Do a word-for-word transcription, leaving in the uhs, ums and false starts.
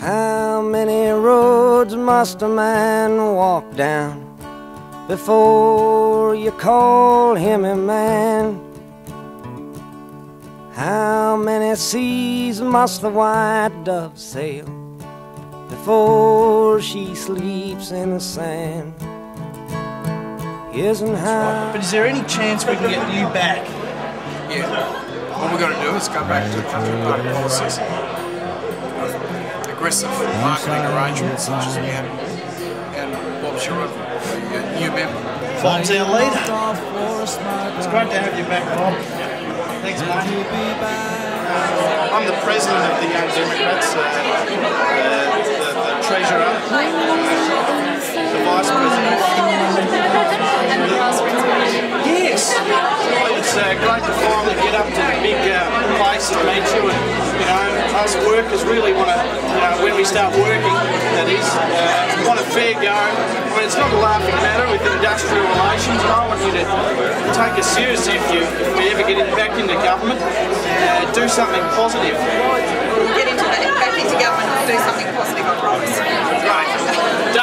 How many roads must a man walk down before you call him a man? How many seas must the white dove sail before she sleeps in the sand? Isn't how... But is there any chance we can get you back? Yeah. All we got to do is go back to the country party policies. Aggressive marketing arrangements such as we had. And Bob Sherod, a new member. Bob's our leader. It's great to have you back, Bob. Thanks, Mark. Uh, I'm the president of the Young Democrats, uh, uh, the, the treasurer, the vice president. Yes! It's uh, great to finally get up to the big uh, place and meet you. And, you know, us workers really want to, you know, when we start working, that is, uh, want a fair go. I mean, it's not a laughing matter with industrial relations. I want you to take us seriously if you if we ever get back into government. Uh, do something positive. We'll get into that, back into government and do something positive, I promise. Right.